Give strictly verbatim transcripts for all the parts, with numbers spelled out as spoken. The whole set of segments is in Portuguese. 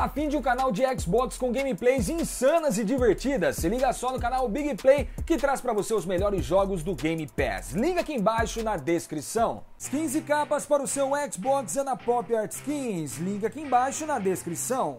Tá a fim de um canal de Xbox com gameplays insanas e divertidas? Se liga só no canal Big Play, que traz pra você os melhores jogos do Game Pass. Liga aqui embaixo na descrição. Skins e capas para o seu Xbox é na Pop Art Skins. Liga aqui embaixo na descrição.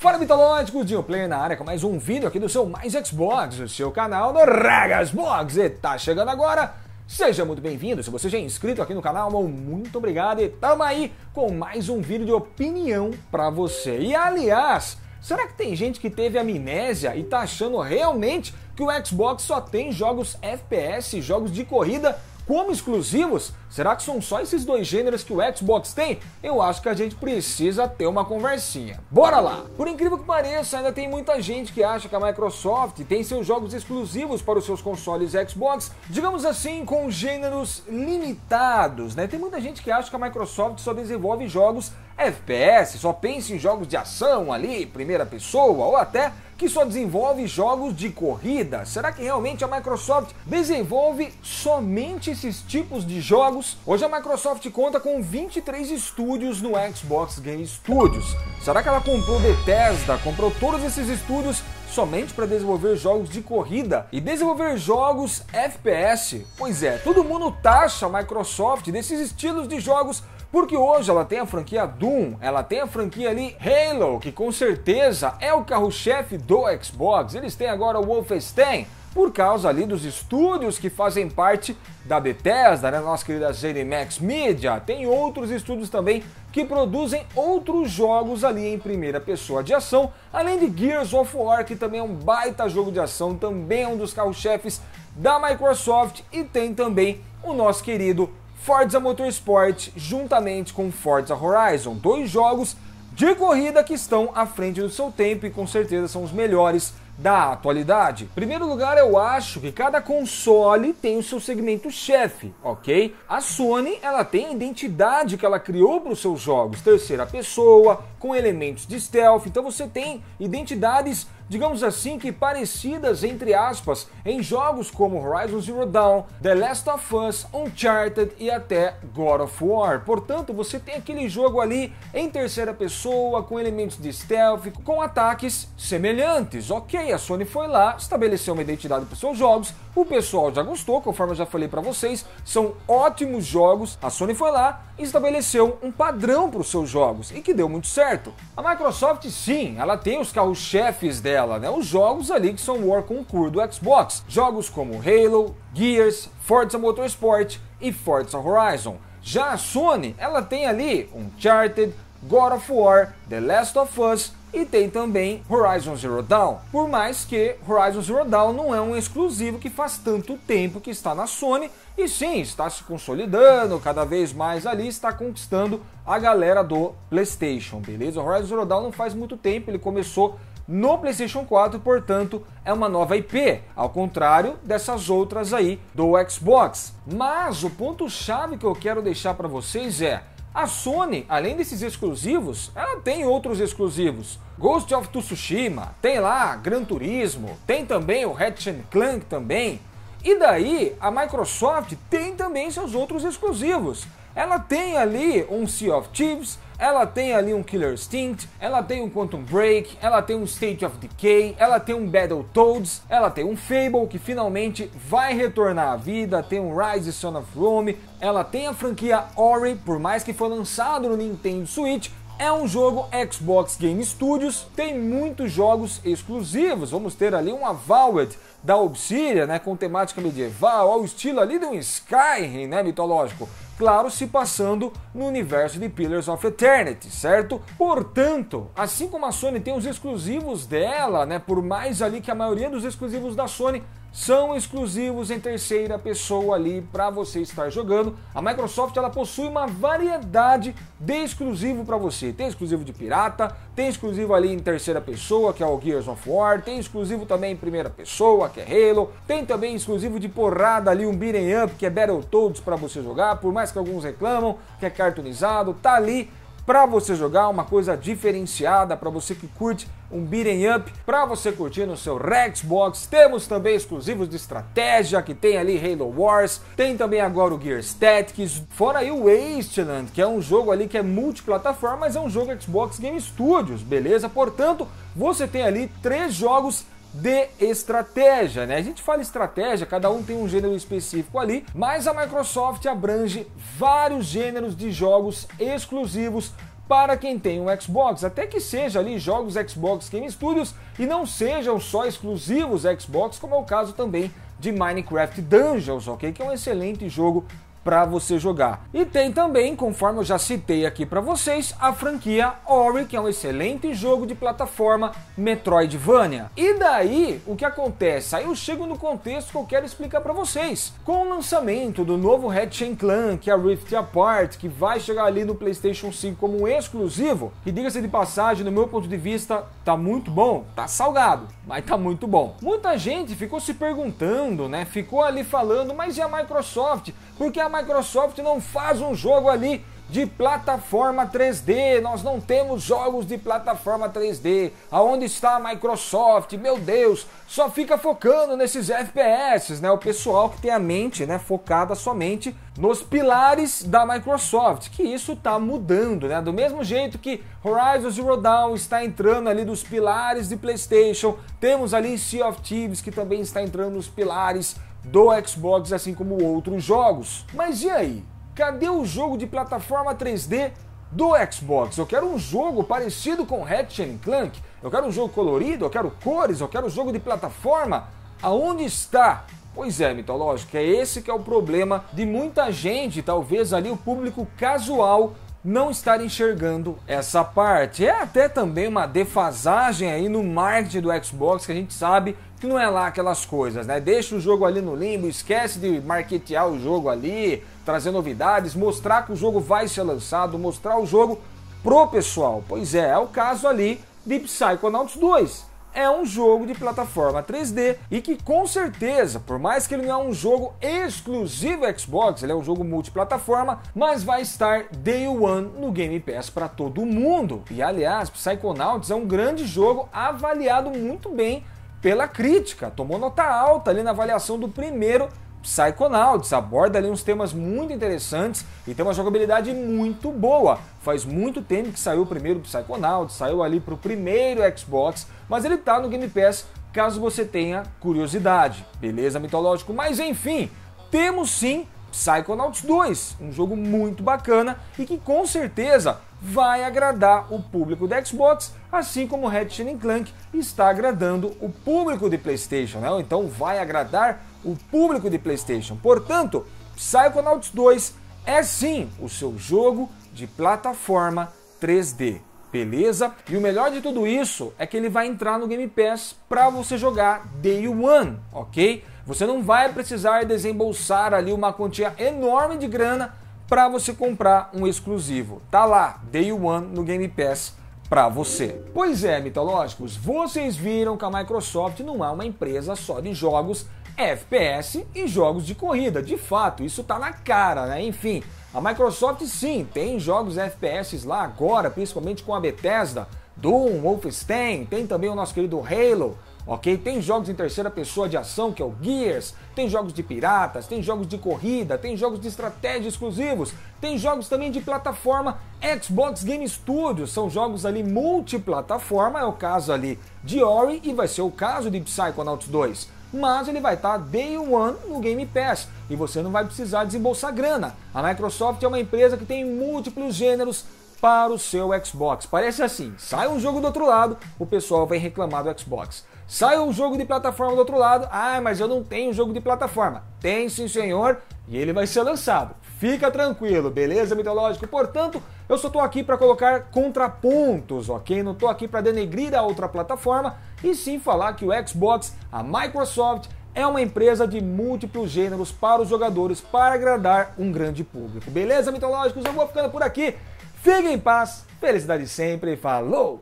Fala, mitológicos, Dinho Player na área com mais um vídeo aqui do seu Mais Xbox, o seu canal do Regasbox. E tá chegando agora, seja muito bem-vindo. Se você já é inscrito aqui no canal, muito obrigado. E tamo aí com mais um vídeo de opinião pra você. E aliás, será que tem gente que teve amnésia e tá achando realmente que o Xbox só tem jogos F P S, jogos de corrida como exclusivos? Será que são só esses dois gêneros que o Xbox tem? Eu acho que a gente precisa ter uma conversinha. Bora lá! Por incrível que pareça, ainda tem muita gente que acha que a Microsoft tem seus jogos exclusivos para os seus consoles Xbox, digamos assim, com gêneros limitados, né? Tem muita gente que acha que a Microsoft só desenvolve jogos F P S, só pensa em jogos de ação ali, primeira pessoa, ou até que só desenvolve jogos de corrida. Será que realmente a Microsoft desenvolve somente esses tipos de jogos? Hoje a Microsoft conta com vinte e três estúdios no Xbox Game Studios. Será que ela comprou Bethesda, comprou todos esses estúdios somente para desenvolver jogos de corrida e desenvolver jogos F P S? Pois é, todo mundo taxa a Microsoft desses estilos de jogos, porque hoje ela tem a franquia Doom, ela tem a franquia ali Halo, que com certeza é o carro-chefe do Xbox. Eles têm agora o Wolfenstein, por causa ali dos estúdios que fazem parte da Bethesda, né, nossa querida ZeniMax Media. Tem outros estúdios também que produzem outros jogos ali em primeira pessoa de ação, além de Gears of War, que também é um baita jogo de ação, também é um dos carro-chefes da Microsoft, e tem também o nosso querido Forza Motorsport, juntamente com Forza Horizon, dois jogos de corrida que estão à frente do seu tempo e com certeza são os melhores da atualidade. Em primeiro lugar, eu acho que cada console tem o seu segmento chefe, ok? A Sony, ela tem a identidade que ela criou para os seus jogos, terceira pessoa, com elementos de stealth, então você tem identidades, digamos assim, que parecidas, entre aspas, em jogos como Horizon Zero Dawn, The Last of Us, Uncharted e até God of War. Portanto, você tem aquele jogo ali em terceira pessoa, com elementos de stealth, com ataques semelhantes, ok? A Sony foi lá, estabeleceu uma identidade para os seus jogos, o pessoal já gostou, conforme eu já falei para vocês, são ótimos jogos. A Sony foi lá e estabeleceu um padrão para os seus jogos, e que deu muito certo. A Microsoft, sim, ela tem os carros-chefes dela, né? Os jogos ali que são o core do Xbox, jogos como Halo, Gears, Forza Motorsport e Forza Horizon. Já a Sony, ela tem ali Uncharted, God of War, The Last of Us, e tem também Horizon Zero Dawn. Por mais que Horizon Zero Dawn não é um exclusivo que faz tanto tempo que está na Sony, e sim, está se consolidando cada vez mais ali, está conquistando a galera do PlayStation, beleza? O Horizon Zero Dawn não faz muito tempo, ele começou no PlayStation quatro, portanto, é uma nova I P, ao contrário dessas outras aí do Xbox. Mas o ponto-chave que eu quero deixar para vocês é: a Sony, além desses exclusivos, ela tem outros exclusivos. Ghost of Tsushima, tem lá Gran Turismo, tem também o Ratchet and Clank também. E daí, a Microsoft tem também seus outros exclusivos. Ela tem ali um Sea of Thieves, ela tem ali um Killer Instinct, ela tem um Quantum Break, ela tem um State of Decay, ela tem um Battletoads, ela tem um Fable, que finalmente vai retornar à vida, tem um Rise Son of Rome, ela tem a franquia Ori, por mais que foi lançado no Nintendo Switch, é um jogo Xbox Game Studios, tem muitos jogos exclusivos. Vamos ter ali um Avowed da Obsidian, né, com temática medieval, ao estilo ali de um Skyrim, né, mitológico. Claro, se passando no universo de Pillars of Eternity, certo? Portanto, assim como a Sony tem os exclusivos dela, né, por mais ali que a maioria dos exclusivos da Sony são exclusivos em terceira pessoa ali para você estar jogando, a Microsoft, ela possui uma variedade de exclusivo para você. Tem exclusivo de pirata, tem exclusivo ali em terceira pessoa, que é o Gears of War, tem exclusivo também em primeira pessoa, que é Halo, tem também exclusivo de porrada ali, um beat'em up, que é Battletoads, para você jogar, por mais que alguns reclamam que é cartunizado, tá ali para você jogar uma coisa diferenciada, para você que curte um beat'em up, para você curtir no seu Regasbox. Temos também exclusivos de estratégia, que tem ali Halo Wars, tem também agora o Gears Tactics, fora aí o Wasteland, que é um jogo ali que é multiplataforma, mas é um jogo Xbox Game Studios, beleza? Portanto, você tem ali três jogos de estratégia, né? A gente fala estratégia, cada um tem um gênero específico ali, mas a Microsoft abrange vários gêneros de jogos exclusivos para quem tem um Xbox, até que seja ali jogos Xbox Game Studios e não sejam só exclusivos Xbox, como é o caso também de Minecraft Dungeons, ok? Que é um excelente jogo para você jogar. E tem também, conforme eu já citei aqui para vocês, a franquia Ori, que é um excelente jogo de plataforma Metroidvania. E daí, o que acontece? Aí eu chego no contexto que eu quero explicar para vocês. Com o lançamento do novo Ratchet and Clank, a Rift Apart, que vai chegar ali no PlayStation cinco como um exclusivo, e diga-se de passagem, no meu ponto de vista, tá muito bom, tá salgado, mas tá muito bom. Muita gente ficou se perguntando, né? Ficou ali falando, mas e a Microsoft? Por que a Microsoft não faz um jogo ali de plataforma três D? Nós não temos jogos de plataforma três D. Aonde está a Microsoft? Meu Deus, só fica focando nesses F P S, né? O pessoal que tem a mente, né, focada somente nos pilares da Microsoft, que isso tá mudando, né? Do mesmo jeito que Horizon Zero Dawn está entrando ali dos pilares de PlayStation, temos ali Sea of Thieves, que também está entrando nos pilares do Xbox, assim como outros jogos. Mas e aí? Cadê o jogo de plataforma três D do Xbox? Eu quero um jogo parecido com Ratchet and Clank, eu quero um jogo colorido, eu quero cores, eu quero um jogo de plataforma. Aonde está? Pois é, mitológico, é esse que é o problema de muita gente, talvez ali o público casual não estar enxergando essa parte. É até também uma defasagem aí no marketing do Xbox, que a gente sabe que não é lá aquelas coisas, né? Deixa o jogo ali no limbo, esquece de marketear o jogo ali, trazer novidades, mostrar que o jogo vai ser lançado, mostrar o jogo pro pessoal. Pois é, é o caso ali de Psychonauts dois. É um jogo de plataforma três D e que, com certeza, por mais que ele não é um jogo exclusivo Xbox, ele é um jogo multiplataforma, mas vai estar Day One no Game Pass para todo mundo. E, aliás, Psychonauts é um grande jogo, avaliado muito bem pela crítica, tomou nota alta ali na avaliação do primeiro Psychonauts, aborda ali uns temas muito interessantes e tem uma jogabilidade muito boa. Faz muito tempo que saiu o primeiro Psychonauts, saiu ali para o primeiro Xbox, mas ele tá no Game Pass caso você tenha curiosidade, beleza, mitológico? Mas enfim, temos sim Psychonauts dois, um jogo muito bacana e que com certeza vai agradar o público do Xbox, assim como Ratchet and Clank está agradando o público de PlayStation, né? Então vai agradar o público de PlayStation. Portanto, Psychonauts dois é sim o seu jogo de plataforma três D, beleza? E o melhor de tudo isso é que ele vai entrar no Game Pass para você jogar Day One, ok? Você não vai precisar desembolsar ali uma quantia enorme de grana para você comprar um exclusivo. Tá lá, Day One no Game Pass para você. Pois é, mitológicos, vocês viram que a Microsoft não é uma empresa só de jogos F P S e jogos de corrida. De fato, isso tá na cara, né? Enfim, a Microsoft sim, tem jogos F P S lá agora, principalmente com a Bethesda, Doom, Wolfenstein, tem também o nosso querido Halo, ok? Tem jogos em terceira pessoa de ação, que é o Gears, tem jogos de piratas, tem jogos de corrida, tem jogos de estratégia exclusivos, tem jogos também de plataforma Xbox Game Studios, são jogos ali multiplataforma, é o caso ali de Ori e vai ser o caso de Psychonauts dois. Mas ele vai estar Day One no Game Pass e você não vai precisar desembolsar grana. A Microsoft é uma empresa que tem múltiplos gêneros para o seu Xbox. Parece assim, sai um jogo do outro lado, o pessoal vai reclamar do Xbox. Sai um jogo de plataforma do outro lado, ah, mas eu não tenho jogo de plataforma. Tem sim, senhor, e ele vai ser lançado. Fica tranquilo, beleza, mitológico? Portanto, eu só tô aqui para colocar contrapontos, ok? Não tô aqui para denegrir a outra plataforma e sim falar que o Xbox, a Microsoft, é uma empresa de múltiplos gêneros para os jogadores, para agradar um grande público. Beleza, mitológicos? Eu vou ficando por aqui. Fiquem em paz, felicidade sempre, falou!